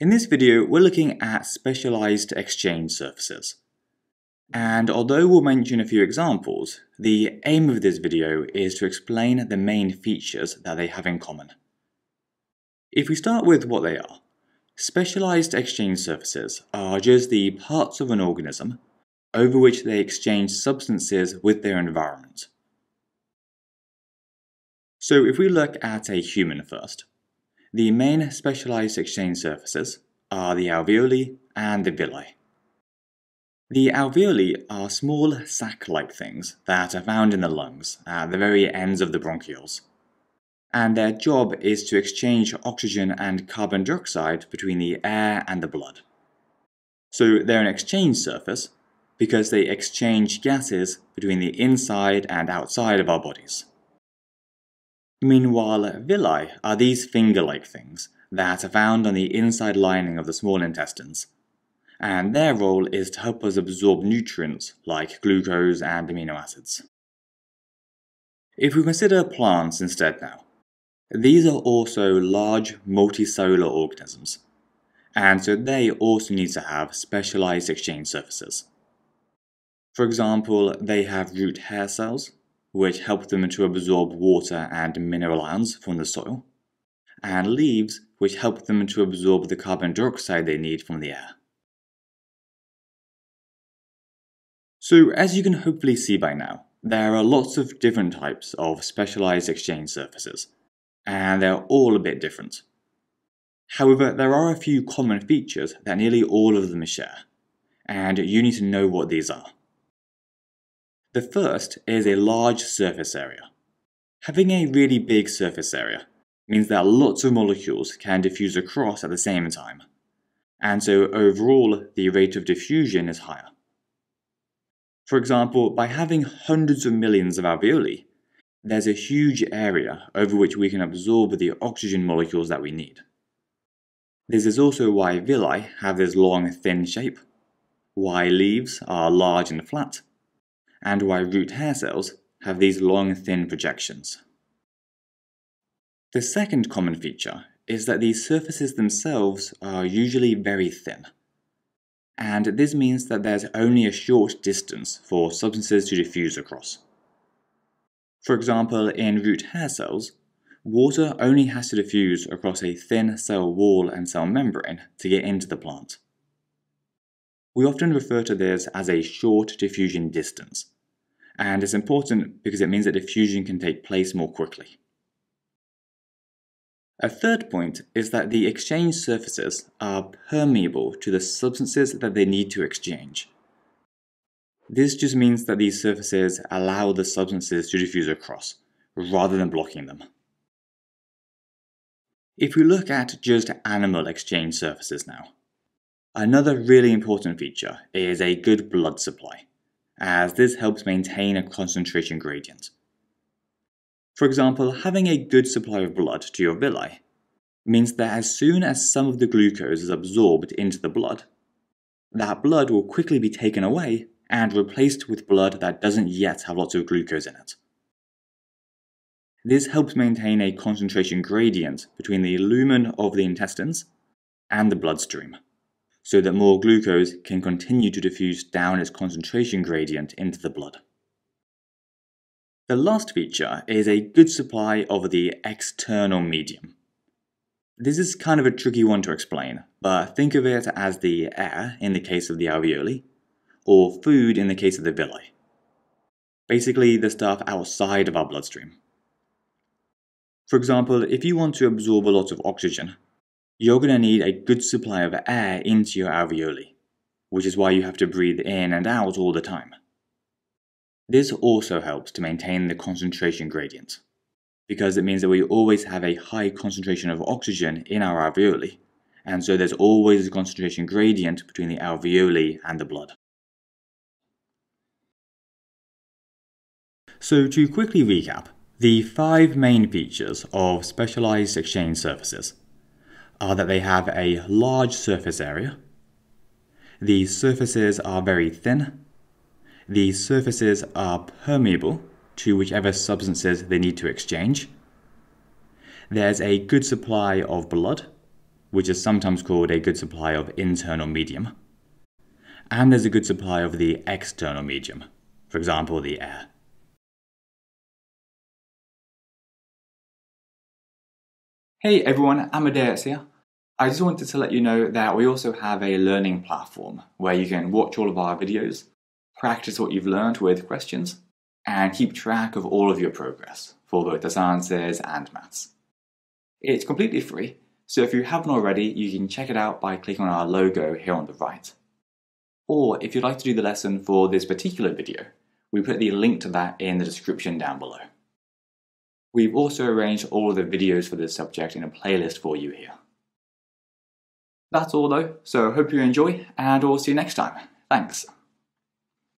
In this video, we're looking at specialized exchange surfaces. And although we'll mention a few examples, the aim of this video is to explain the main features that they have in common. If we start with what they are, specialized exchange surfaces are just the parts of an organism over which they exchange substances with their environment. So if we look at a human first, the main specialized exchange surfaces are the alveoli and the villi. The alveoli are small sac-like things that are found in the lungs at the very ends of the bronchioles, and their job is to exchange oxygen and carbon dioxide between the air and the blood. So they're an exchange surface because they exchange gases between the inside and outside of our bodies. Meanwhile, villi are these finger-like things that are found on the inside lining of the small intestines, and their role is to help us absorb nutrients like glucose and amino acids. If we consider plants instead now, these are also large multicellular organisms, and so they also need to have specialized exchange surfaces. For example, they have root hair cells, which help them to absorb water and mineral ions from the soil, and leaves, which help them to absorb the carbon dioxide they need from the air. So, as you can hopefully see by now, there are lots of different types of specialized exchange surfaces, and they're all a bit different. However, there are a few common features that nearly all of them share, and you need to know what these are. The first is a large surface area. Having a really big surface area means that lots of molecules can diffuse across at the same time, and so overall the rate of diffusion is higher. For example, by having hundreds of millions of alveoli, there's a huge area over which we can absorb the oxygen molecules that we need. This is also why villi have this long, thin shape, why leaves are large and flat, and why root hair cells have these long, thin projections. The second common feature is that these surfaces themselves are usually very thin, and this means that there's only a short distance for substances to diffuse across. For example, in root hair cells, water only has to diffuse across a thin cell wall and cell membrane to get into the plant. We often refer to this as a short diffusion distance, and it's important because it means that diffusion can take place more quickly. A third point is that the exchange surfaces are permeable to the substances that they need to exchange. This just means that these surfaces allow the substances to diffuse across, rather than blocking them. If we look at just animal exchange surfaces now, another really important feature is a good blood supply, as this helps maintain a concentration gradient. For example, having a good supply of blood to your villi means that as soon as some of the glucose is absorbed into the blood, that blood will quickly be taken away and replaced with blood that doesn't yet have lots of glucose in it. This helps maintain a concentration gradient between the lumen of the intestines and the bloodstream, so that more glucose can continue to diffuse down its concentration gradient into the blood. The last feature is a good supply of the external medium. This is kind of a tricky one to explain, but think of it as the air in the case of the alveoli, or food in the case of the villi. Basically, the stuff outside of our bloodstream. For example, if you want to absorb a lot of oxygen, you're going to need a good supply of air into your alveoli, which is why you have to breathe in and out all the time. This also helps to maintain the concentration gradient, because it means that we always have a high concentration of oxygen in our alveoli, and so there's always a concentration gradient between the alveoli and the blood. So to quickly recap, the five main features of specialized exchange surfaces are that they have a large surface area, the surfaces are very thin, the surfaces are permeable to whichever substances they need to exchange, there's a good supply of blood, which is sometimes called a good supply of internal medium. And there's a good supply of the external medium, for example, the air. Hey everyone, Amadeus here. I just wanted to let you know that we also have a learning platform where you can watch all of our videos, practice what you've learned with questions, and keep track of all of your progress for both the sciences and maths. It's completely free, so if you haven't already, you can check it out by clicking on our logo here on the right. Or if you'd like to do the lesson for this particular video, we put the link to that in the description down below. We've also arranged all of the videos for this subject in a playlist for you here. That's all though, so hope you enjoy, and we'll see you next time. Thanks.